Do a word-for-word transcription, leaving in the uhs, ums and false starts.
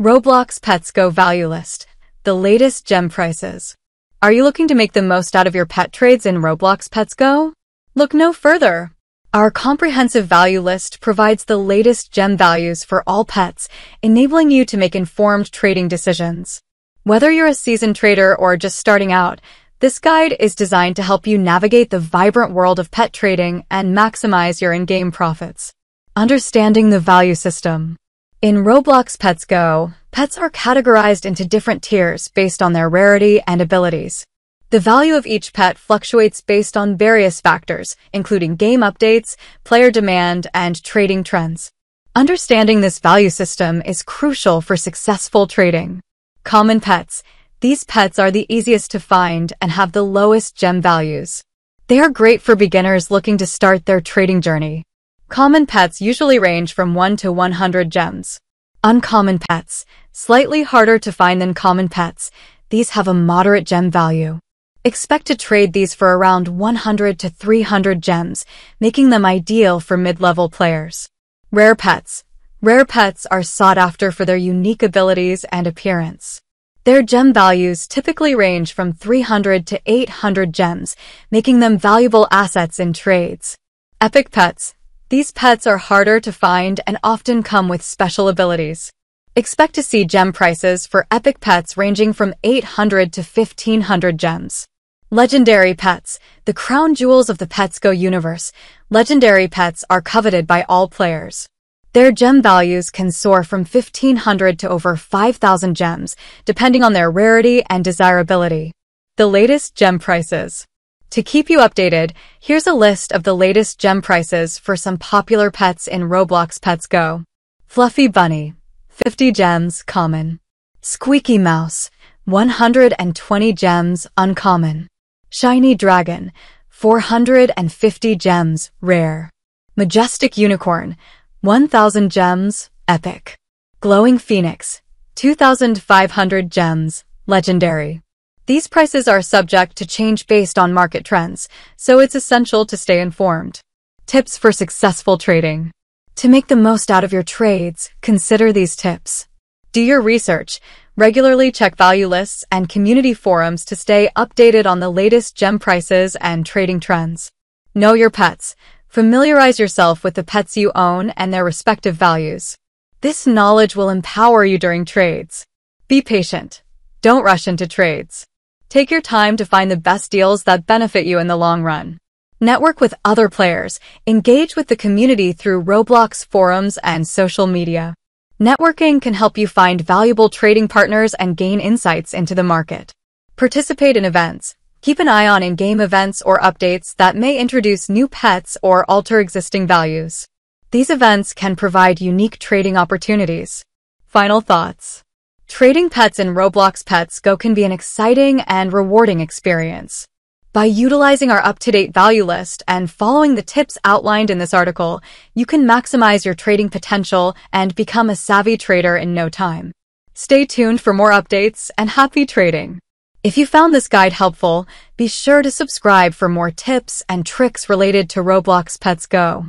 Roblox Pets Go Value List, the latest gem prices. Are you looking to make the most out of your pet trades in Roblox Pets Go? Look no further. Our comprehensive value list provides the latest gem values for all pets, enabling you to make informed trading decisions. Whether you're a seasoned trader or just starting out, this guide is designed to help you navigate the vibrant world of pet trading and maximize your in-game profits. Understanding the value system. In Roblox Pets Go, pets are categorized into different tiers based on their rarity and abilities. The value of each pet fluctuates based on various factors, including game updates, player demand, and trading trends. Understanding this value system is crucial for successful trading. Common pets. These pets are the easiest to find and have the lowest gem values. They are great for beginners looking to start their trading journey. Common pets usually range from one to one hundred gems. Uncommon pets, slightly harder to find than common pets, these have a moderate gem value. Expect to trade these for around one hundred to three hundred gems, making them ideal for mid-level players. Rare pets. Rare pets are sought after for their unique abilities and appearance. Their gem values typically range from three hundred to eight hundred gems, making them valuable assets in trades. Epic pets. These pets are harder to find and often come with special abilities. Expect to see gem prices for epic pets ranging from eight hundred to fifteen hundred gems. Legendary pets, the crown jewels of the Pets Go universe, legendary pets are coveted by all players. Their gem values can soar from fifteen hundred to over five thousand gems, depending on their rarity and desirability. The latest gem prices. To keep you updated, here's a list of the latest gem prices for some popular pets in Roblox Pets Go. Fluffy Bunny, fifty gems, common. Squeaky Mouse, one hundred twenty gems, uncommon. Shiny Dragon, four hundred fifty gems, rare. Majestic Unicorn, one thousand gems, epic. Glowing Phoenix, two thousand five hundred gems, legendary. These prices are subject to change based on market trends, so it's essential to stay informed. Tips for successful trading. To make the most out of your trades, consider these tips. Do your research. Regularly check value lists and community forums to stay updated on the latest gem prices and trading trends. Know your pets. Familiarize yourself with the pets you own and their respective values. This knowledge will empower you during trades. Be patient. Don't rush into trades. Take your time to find the best deals that benefit you in the long run. Network with other players. Engage with the community through Roblox forums and social media. Networking can help you find valuable trading partners and gain insights into the market. Participate in events. Keep an eye on in-game events or updates that may introduce new pets or alter existing values. These events can provide unique trading opportunities. Final thoughts. Trading pets in Roblox Pets Go can be an exciting and rewarding experience. By utilizing our up-to-date value list and following the tips outlined in this article, you can maximize your trading potential and become a savvy trader in no time. Stay tuned for more updates and happy trading! If you found this guide helpful, be sure to subscribe for more tips and tricks related to Roblox Pets Go.